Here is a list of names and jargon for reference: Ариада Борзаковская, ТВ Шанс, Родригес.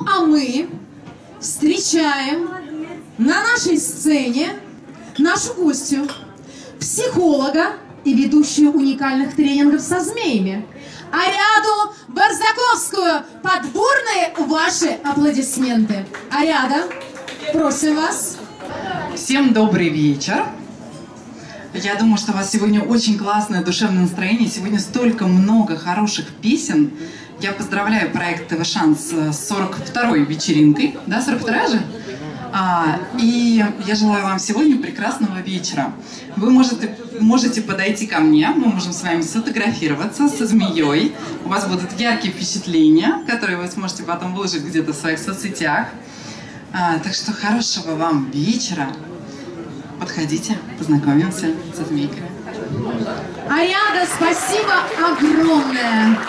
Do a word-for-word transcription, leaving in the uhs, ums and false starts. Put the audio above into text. Ну а мы встречаем на нашей сцене нашу гостью, психолога и ведущую уникальных тренингов со змеями, Ариаду Борзаковскую. Под бурные ваши аплодисменты. Ариада, просим вас. Всем добрый вечер. Я думаю, что у вас сегодня очень классное душевное настроение. Сегодня столько много хороших песен. Я поздравляю проект ТВ Шанс с сорок второй вечеринкой. Да, сорок вторая же? А, и я желаю вам сегодня прекрасного вечера. Вы можете, можете подойти ко мне, мы можем с вами сфотографироваться со змеей. У вас будут яркие впечатления, которые вы сможете потом выложить где-то в своих соцсетях. А, так что хорошего вам вечера. Подходите, познакомимся со змейками. Ариада, спасибо огромное!